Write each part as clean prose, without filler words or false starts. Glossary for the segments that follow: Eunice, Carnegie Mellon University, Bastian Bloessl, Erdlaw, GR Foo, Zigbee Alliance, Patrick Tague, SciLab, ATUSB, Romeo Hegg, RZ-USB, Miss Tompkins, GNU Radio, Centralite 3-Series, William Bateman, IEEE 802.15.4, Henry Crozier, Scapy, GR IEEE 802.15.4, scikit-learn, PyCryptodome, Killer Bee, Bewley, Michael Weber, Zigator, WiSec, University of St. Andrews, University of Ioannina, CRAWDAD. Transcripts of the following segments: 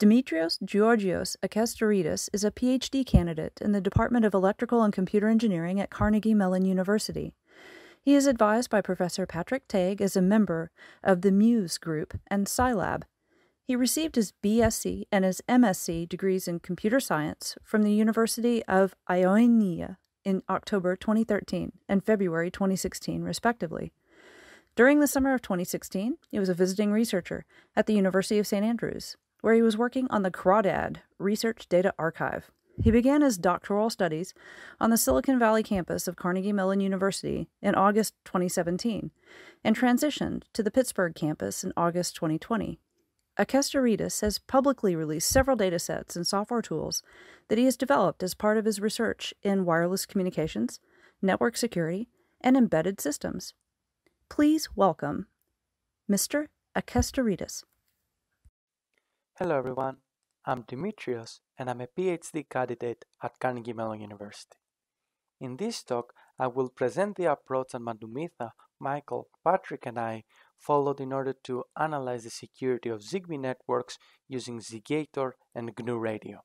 Dimitrios-Georgios Akestoridis is a PhD candidate in the Department of Electrical and Computer Engineering at Carnegie Mellon University. He is advised by Professor Patrick Tague as a member of the Muse Group and SciLab. He received his BSc and his MSc degrees in computer science from the University of Ioannina in October 2013 and February 2016, respectively. During the summer of 2016, he was a visiting researcher at the University of St. Andrews, where he was working on the CRAWDAD Research Data Archive. He began his doctoral studies on the Silicon Valley campus of Carnegie Mellon University in August 2017 and transitioned to the Pittsburgh campus in August 2020. Akestoridis has publicly released several datasets and software tools that he has developed as part of his research in wireless communications, network security, and embedded systems. Please welcome Mr. Akestoridis. Hello everyone, I'm Dimitrios and I'm a PhD candidate at Carnegie Mellon University. In this talk, I will present the approach that Madhumitha, Michael, Patrick and I followed in order to analyze the security of Zigbee networks using Zigator and GNU Radio.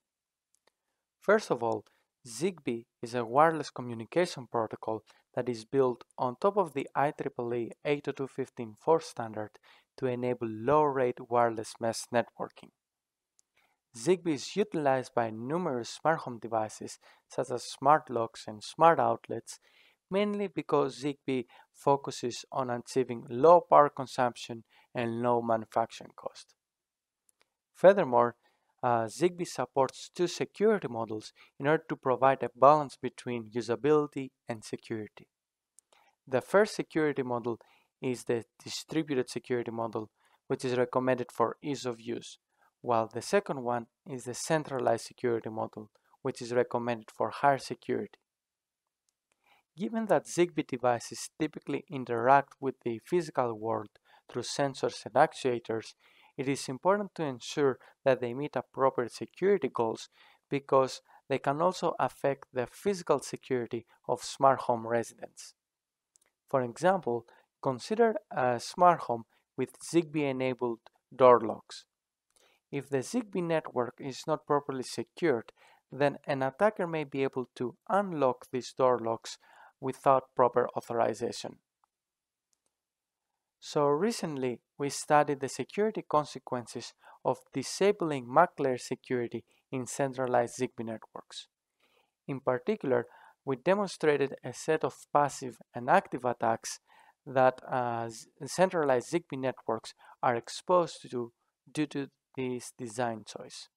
First of all, Zigbee is a wireless communication protocol that is built on top of the IEEE 802.15.4 standard to enable low-rate wireless mesh networking. Zigbee is utilized by numerous smart home devices such as smart locks and smart outlets, mainly because Zigbee focuses on achieving low power consumption and low manufacturing cost. Furthermore, Zigbee supports two security models in order to provide a balance between usability and security. The first security model is the distributed security model, which is recommended for ease of use, while the second one is the centralized security model, which is recommended for higher security. Given that Zigbee devices typically interact with the physical world through sensors and actuators, it is important to ensure that they meet appropriate security goals because they can also affect the physical security of smart home residents. For example, consider a smart home with Zigbee-enabled door locks. If the Zigbee network is not properly secured, then an attacker may be able to unlock these door locks without proper authorization. So recently, we studied the security consequences of disabling MAC layer security in centralized Zigbee networks. In particular, we demonstrated a set of passive and active attacks that centralized Zigbee networks are exposed to due to this design choice.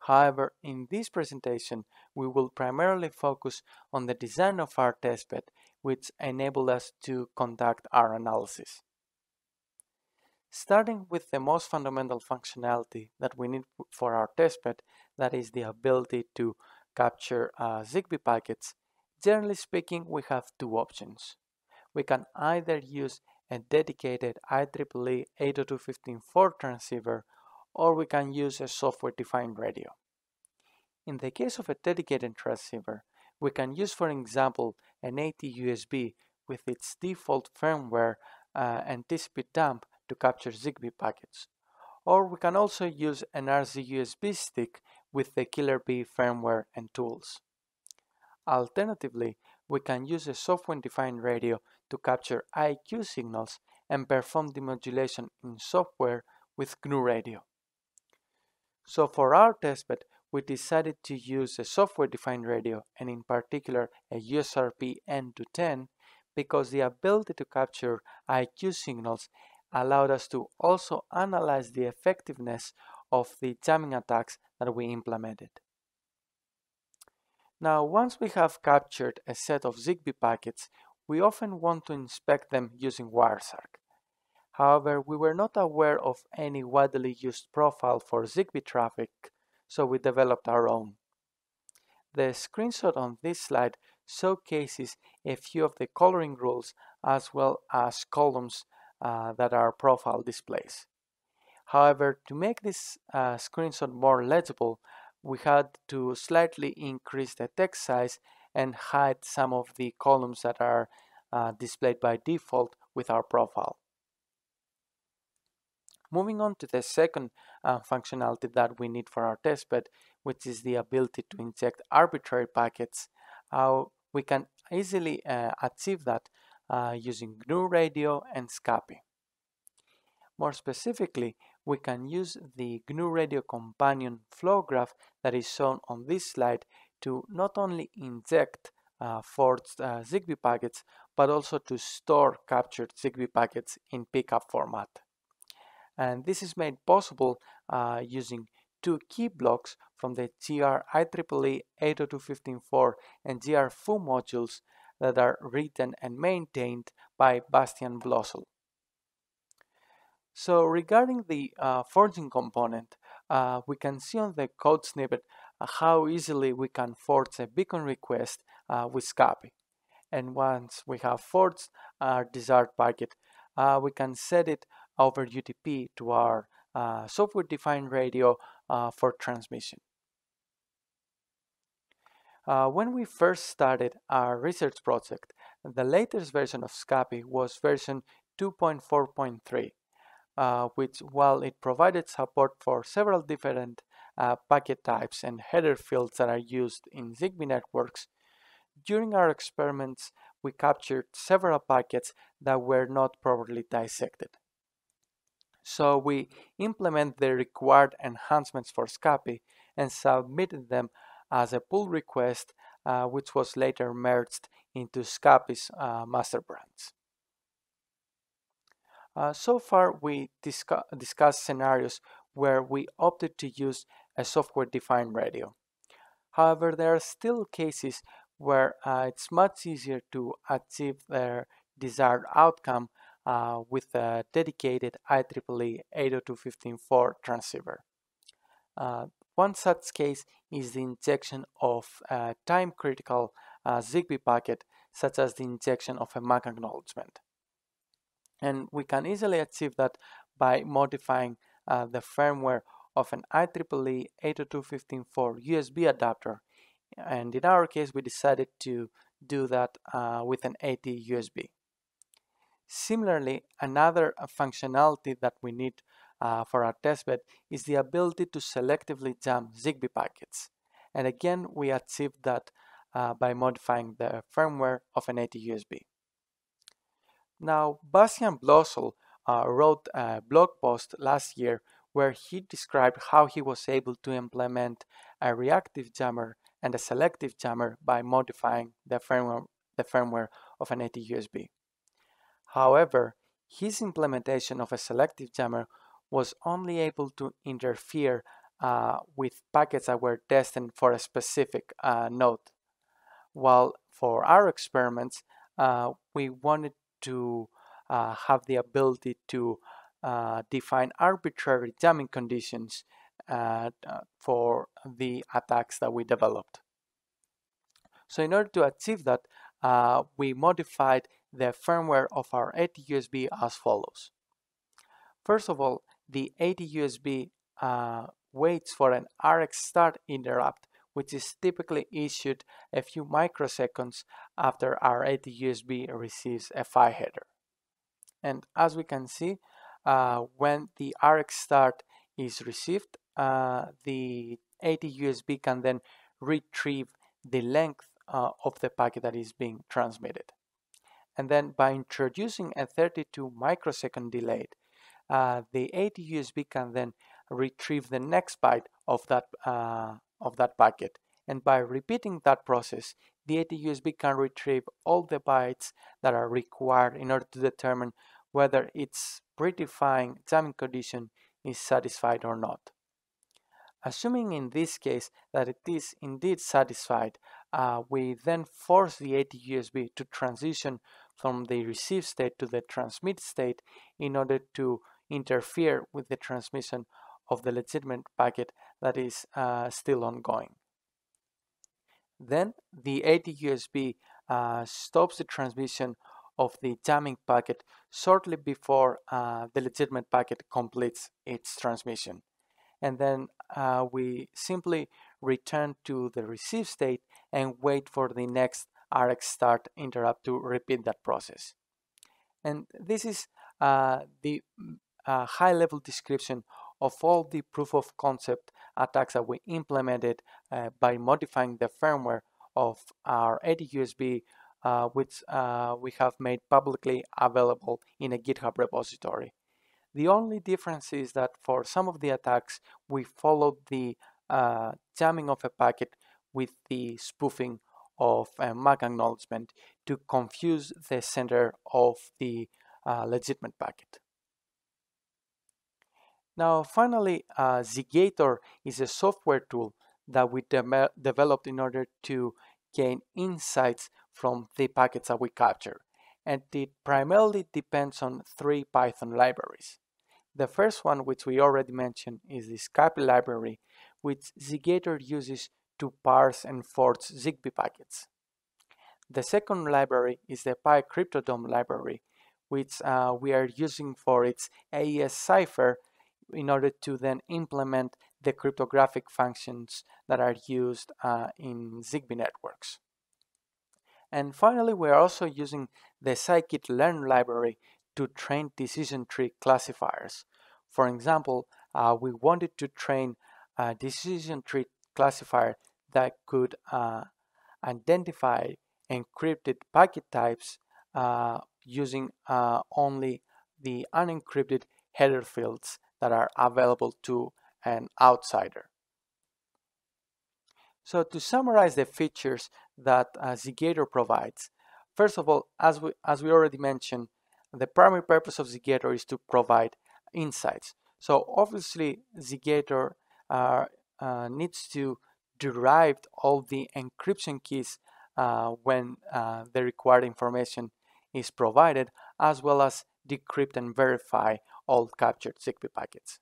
However, in this presentation, we will primarily focus on the design of our testbed, which enabled us to conduct our analysis. Starting with the most fundamental functionality that we need for our testbed, that is the ability to capture Zigbee packets, generally speaking, we have two options. We can either use a dedicated IEEE 802.15.4 transceiver, or we can use a software-defined radio. In the case of a dedicated transceiver, we can use, for example, an ATUSB with its default firmware and TCP dump to capture Zigbee packets. Or we can also use an RZ-USB stick with the Killer Bee firmware and tools. Alternatively, we can use a software-defined radio to capture IQ signals and perform demodulation in software with GNU Radio. So for our testbed, we decided to use a software-defined radio, and in particular a USRP N210, because the ability to capture IQ signals allowed us to also analyze the effectiveness of the jamming attacks that we implemented. Now, once we have captured a set of Zigbee packets, we often want to inspect them using Wireshark. However, we were not aware of any widely used profile for Zigbee traffic, so we developed our own. The screenshot on this slide showcases a few of the coloring rules as well as columns that our profile displays. However, to make this screenshot more legible, we had to slightly increase the text size and hide some of the columns that are displayed by default with our profile. Moving on to the second functionality that we need for our test bed, which is the ability to inject arbitrary packets. We can easily achieve that using GNU Radio and Scapy. More specifically, we can use the GNU Radio companion flow graph that is shown on this slide to not only inject forged Zigbee packets, but also to store captured Zigbee packets in pickup format. And this is made possible using two key blocks from the GR IEEE 802.15.4 and GR Foo modules that are written and maintained by Bastian Bloessl. So regarding the forging component, we can see on the code snippet how easily we can forge a beacon request with Scapy. And once we have forged our desired packet, we can set it over UDP to our software-defined radio for transmission. When we first started our research project, the latest version of Scapy was version 2.4.3, which, while it provided support for several different packet types and header fields that are used in Zigbee networks, during our experiments we captured several packets that were not properly dissected. So we implement the required enhancements for Scapy and submitted them as a pull request, which was later merged into Scapy's master branch. So far, we discussed scenarios where we opted to use a software-defined radio. However, there are still cases where it's much easier to achieve their desired outcome with a dedicated IEEE 802.15.4 transceiver. One such case is the injection of a time-critical Zigbee packet, such as the injection of a MAC acknowledgement. And we can easily achieve that by modifying the firmware of an IEEE 802.15.4 USB adapter. And in our case, we decided to do that with an ATUSB. Similarly, another functionality that we need for our testbed is the ability to selectively jam Zigbee packets. And again, we achieved that by modifying the firmware of an ATUSB. Now, Bastian Bloessl wrote a blog post last year where he described how he was able to implement a reactive jammer and a selective jammer by modifying the firmware of an ATUSB. However, his implementation of a selective jammer was only able to interfere with packets that were destined for a specific node. While for our experiments, we wanted to have the ability to define arbitrary jamming conditions for the attacks that we developed. So in order to achieve that, we modified the firmware of our ATUSB as follows. First of all, the ATUSB waits for an RX start interrupt, which is typically issued a few microseconds after our ATUSB receives a PHY header. And as we can see, when the RX start is received, the ATUSB can then retrieve the length of the packet that is being transmitted. And then by introducing a 32 microsecond delay, the ATUSB can then retrieve the next byte of that packet. And by repeating that process, the ATUSB can retrieve all the bytes that are required in order to determine whether its predefined jamming condition is satisfied or not. Assuming in this case that it is indeed satisfied, we then force the ATUSB to transition from the receive state to the transmit state in order to interfere with the transmission of the legitimate packet that is still ongoing. Then the ATUSB stops the transmission of the jamming packet shortly before the legitimate packet completes its transmission. And then we simply return to the receive state and wait for the next RX start interrupt to repeat that process. And this is the high-level description of all the proof-of-concept attacks that we implemented by modifying the firmware of our ATUSB, which we have made publicly available in a GitHub repository. The only difference is that for some of the attacks, we followed the jamming of a packet with the spoofing of a MAC acknowledgement to confuse the sender of the legitimate packet. Now, finally, Zigator is a software tool that we developed in order to gain insights from the packets that we capture, and it primarily depends on three Python libraries. The first one, which we already mentioned, is the Scapy library, which Zigator uses to parse and forge Zigbee packets. The second library is the PyCryptodome library, which we are using for its AES cipher in order to then implement the cryptographic functions that are used in Zigbee networks. And finally, we are also using the scikit-learn library to train decision tree classifiers. For example, we wanted to train a decision tree classifier that could identify encrypted packet types using only the unencrypted header fields that are available to an outsider. So to summarize the features that Zigator provides, first of all, as we already mentioned, the primary purpose of Zigator is to provide insights. So obviously Zigator needs to derive all the encryption keys when the required information is provided, as well as decrypt and verify all captured Zigbee packets.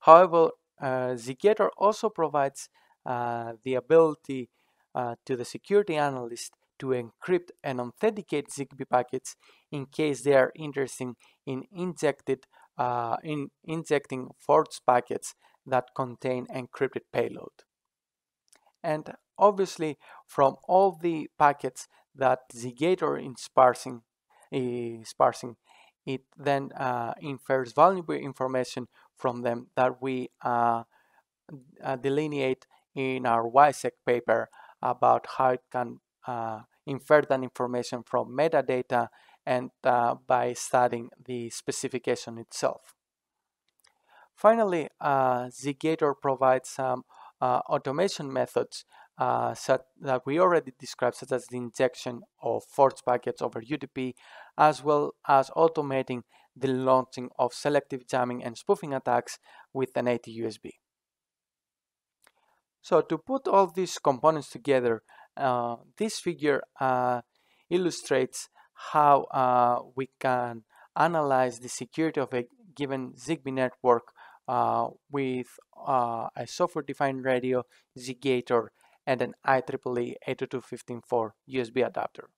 However, Zigator also provides the ability to the security analyst to encrypt and authenticate Zigbee packets in case they are interested in injecting forged packets that contain encrypted payload. And obviously, from all the packets that Zigator is parsing, it then infers valuable information from them that we delineate in our WiSec paper about how it can infer that information from metadata and by studying the specification itself. Finally, Zigator provides some automation methods that we already described, such as the injection of forged packets over UDP, as well as automating the launching of selective jamming and spoofing attacks with an ATUSB. So to put all these components together, this figure illustrates how we can analyze the security of a given Zigbee network with a software-defined radio, Zigator, and an IEEE 802.15.4 USB adapter.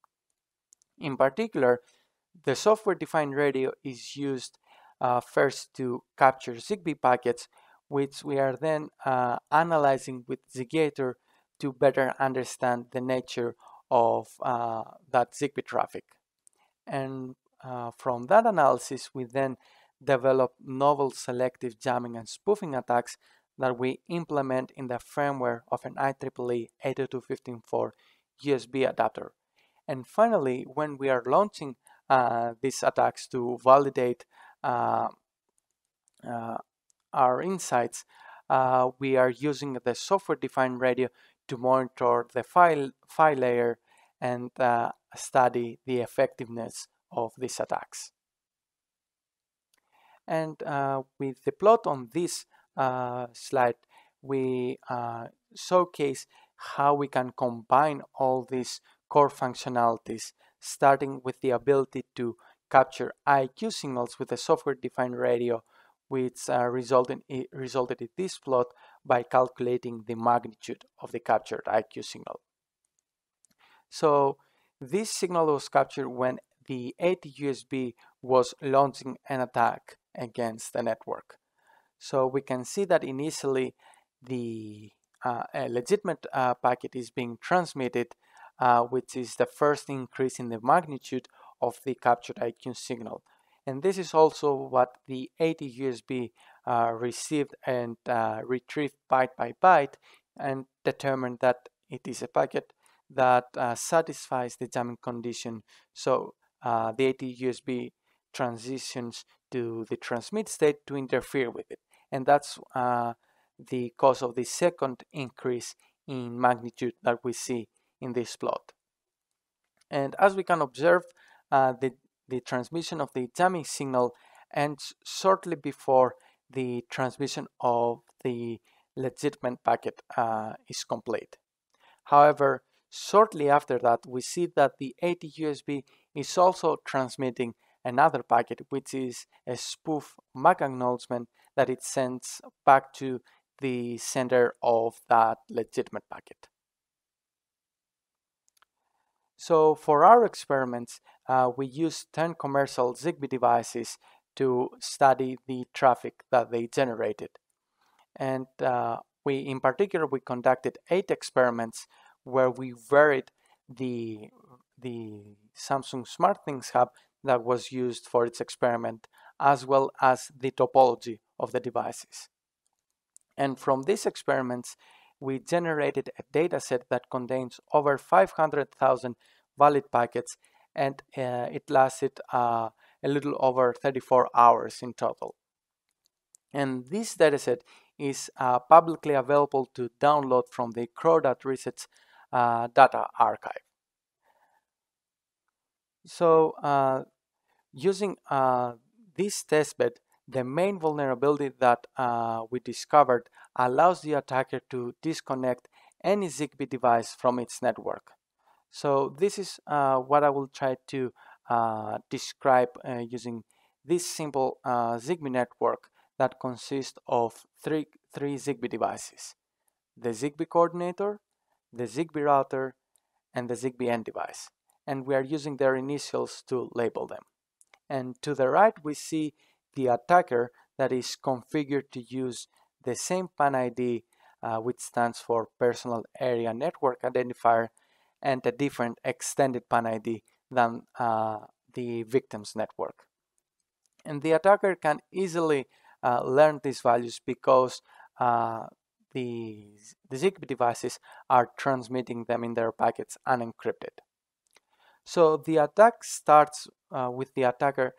In particular, the software-defined radio is used first to capture Zigbee packets, which we are then analyzing with Zigator to better understand the nature of that Zigbee traffic. And from that analysis, we then develop novel selective jamming and spoofing attacks that we implement in the firmware of an IEEE 802.15.4 USB adapter. And finally, when we are launching these attacks to validate our insights, we are using the software-defined radio to monitor the file layer and study the effectiveness of these attacks. And with the plot on this slide, we showcase how we can combine all these core functionalities, starting with the ability to capture IQ signals with a software-defined radio, which resulted in this plot by calculating the magnitude of the captured IQ signal. So this signal was captured when the ATUSB was launching an attack against the network. So we can see that initially the legitimate packet is being transmitted, which is the first increase in the magnitude of the captured IQ signal. And this is also what the ATUSB received and retrieved byte by byte and determined that it is a packet that satisfies the jamming condition. So the ATUSB transitions to the transmit state to interfere with it. And that's the cause of the second increase in magnitude that we see in this plot. And as we can observe, the transmission of the jamming signal ends shortly before the transmission of the legitimate packet is complete. However, shortly after that, we see that the ATUSB is also transmitting another packet, which is a spoof MAC acknowledgement that it sends back to the sender of that legitimate packet. So for our experiments, we used 10 commercial Zigbee devices to study the traffic that they generated. And in particular, we conducted 8 experiments where we varied the Samsung SmartThings Hub that was used for its experiment, as well as the topology of the devices. And from these experiments, we generated a dataset that contains over 500,000 valid packets, and it lasted a little over 34 hours in total. And this dataset is publicly available to download from the CRAWDAD Research Data Archive. So using this testbed, the main vulnerability that we discovered allows the attacker to disconnect any Zigbee device from its network. So this is what I will try to describe using this simple Zigbee network that consists of three Zigbee devices: the Zigbee coordinator, the Zigbee router, and the Zigbee end device. And we are using their initials to label them. And to the right, we see the attacker that is configured to use the same PAN ID, which stands for Personal Area Network Identifier, and a different extended PAN ID than the victim's network. And the attacker can easily learn these values because the Zigbee devices are transmitting them in their packets unencrypted. So the attack starts with the attacker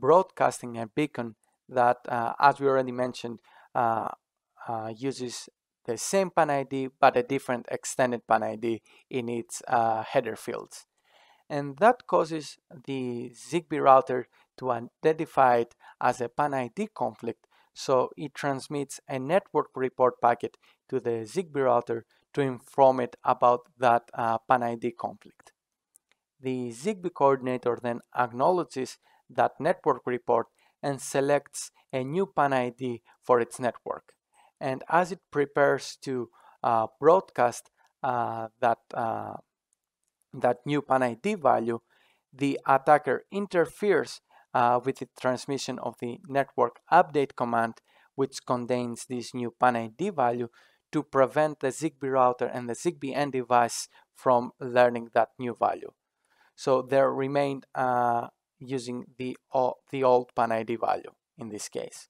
broadcasting a beacon that, as we already mentioned, uses the same PAN ID but a different extended PAN ID in its header fields. And that causes the Zigbee router to identify it as a PAN ID conflict, so it transmits a network report packet to the Zigbee router to inform it about that PAN ID conflict. The Zigbee coordinator then acknowledges that network report and selects a new PAN ID for its network. And as it prepares to broadcast that new PAN ID value, the attacker interferes with the transmission of the network update command, which contains this new PAN ID value, to prevent the Zigbee router and the Zigbee end device from learning that new value. So there remained using the old PAN ID value in this case.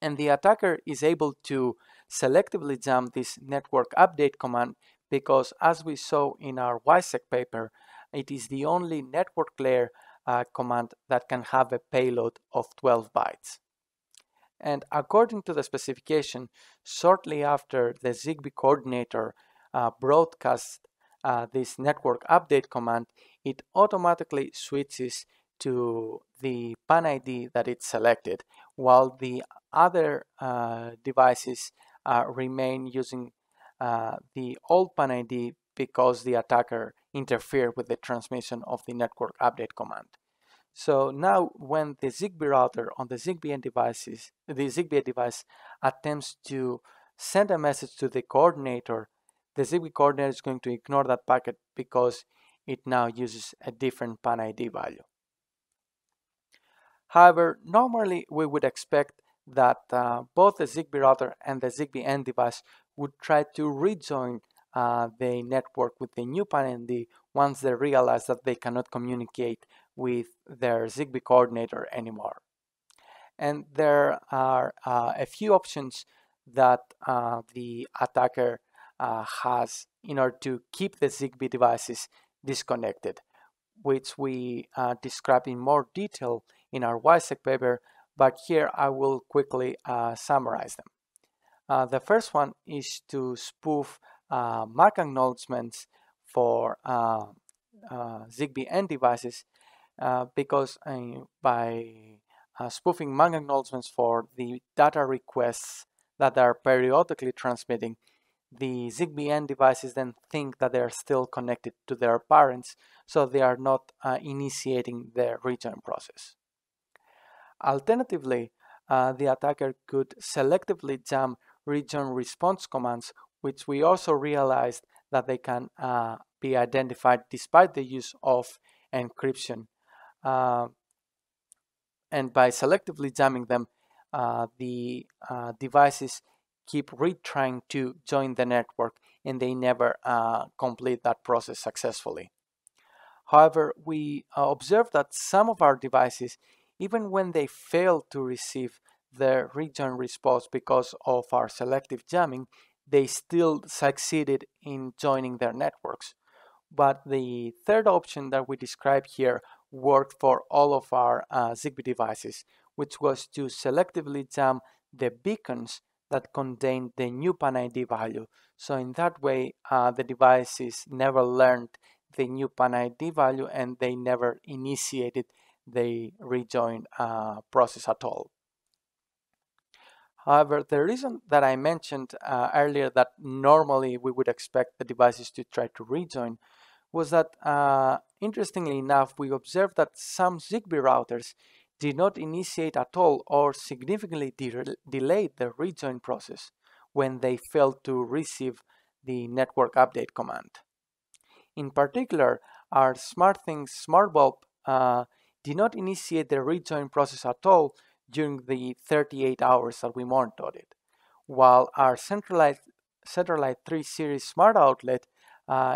And the attacker is able to selectively jam this network update command because, as we saw in our WiSec paper, it is the only network layer command that can have a payload of 12 bytes. And according to the specification, shortly after the Zigbee coordinator broadcasts this network update command, it automatically switches to the PAN ID that it selected, while the other devices remain using the old PAN ID because the attacker interfered with the transmission of the network update command. So now when the Zigbee router on the Zigbee device attempts to send a message to the coordinator, the Zigbee coordinator is going to ignore that packet because it now uses a different PAN ID value. However, normally we would expect that both the Zigbee router and the Zigbee end device would try to rejoin the network with the new PAN ID once they realize that they cannot communicate with their Zigbee coordinator anymore. And there are a few options that the attacker has in order to keep the Zigbee devices disconnected, which we describe in more detail in our WiSec paper, but here I will quickly summarize them. The first one is to spoof MAC acknowledgements for Zigbee end devices, because by spoofing MAC acknowledgements for the data requests that are periodically transmitting, the Zigbee end devices then think that they are still connected to their parents, so they are not initiating their return process. Alternatively, the attacker could selectively jam return response commands, which we also realized that they can be identified despite the use of encryption. And by selectively jamming them, the devices keep retrying to join the network, and they never complete that process successfully. However, we observed that some of our devices, even when they fail to receive the return response because of our selective jamming, they still succeeded in joining their networks. But the third option that we describe here worked for all of our Zigbee devices, which was to selectively jam the beacons that contained the new PAN ID value. So in that way, the devices never learned the new PAN ID value, and they never initiated the rejoin process at all. However, the reason that I mentioned earlier that normally we would expect the devices to try to rejoin was that, interestingly enough, we observed that some Zigbee routers did not initiate at all or significantly delayed the rejoin process when they failed to receive the network update command. In particular, our SmartThings smart bulb did not initiate the rejoin process at all during the 38 hours that we monitored it, while our Centralite 3-Series smart outlet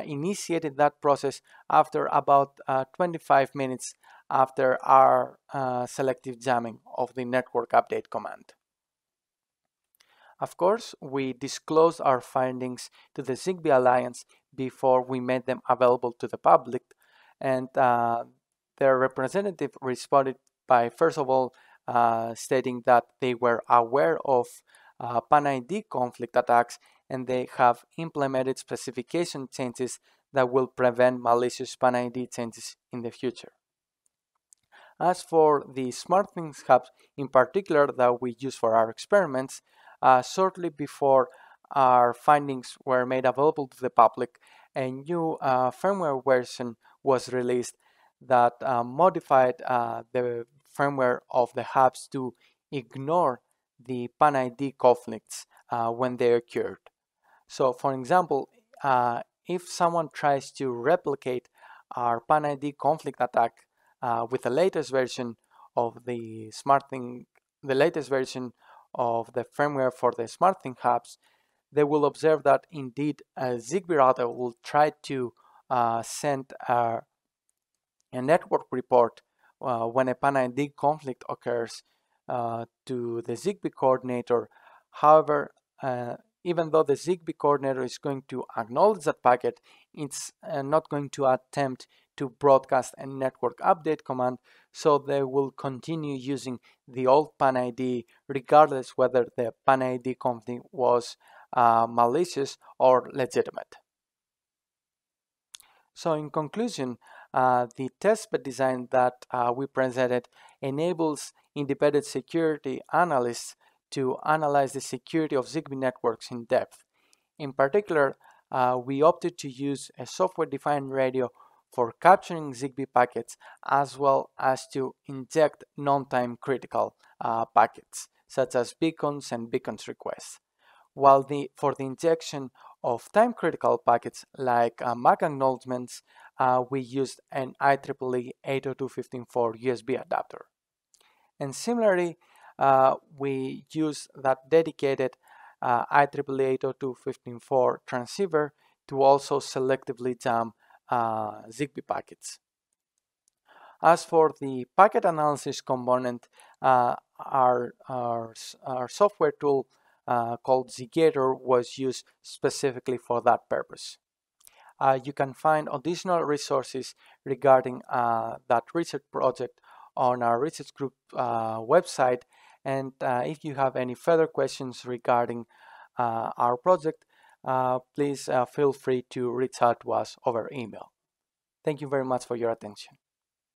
initiated that process after about 25 minutes after our selective jamming of the network update command. Of course, we disclosed our findings to the Zigbee Alliance before we made them available to the public, and their representative responded by, first of all, stating that they were aware of PAN ID conflict attacks, and they have implemented specification changes that will prevent malicious PAN ID changes in the future. As for the SmartThings Hub in particular that we use for our experiments, shortly before our findings were made available to the public, a new firmware version was released that modified the firmware of the hubs to ignore the PAN ID conflicts when they occurred. So, for example, if someone tries to replicate our PAN ID conflict attack with the latest version of the firmware for the SmartThings hubs, they will observe that indeed a Zigbee router will try to send a network report when a PAN ID conflict occurs to the Zigbee coordinator. However, even though the Zigbee coordinator is going to acknowledge that packet, it's not going to attempt to broadcast a network update command, so they will continue using the old PAN ID regardless whether the PAN ID conflict was malicious or legitimate. So in conclusion, the testbed design that we presented enables independent security analysts to analyze the security of Zigbee networks in depth. In particular, we opted to use a software-defined radio for capturing Zigbee packets, as well as to inject non-time critical packets, such as beacons and beacons requests. While for the injection of time critical packets like MAC acknowledgements, we used an IEEE 802.15.4 USB adapter. And similarly, we used that dedicated IEEE 802.15.4 transceiver to also selectively jam Zigbee packets. As for the packet analysis component, our software tool called Zigator was used specifically for that purpose. You can find additional resources regarding that research project on our research group website, and if you have any further questions regarding our project, please feel free to reach out to us over email. Thank you very much for your attention.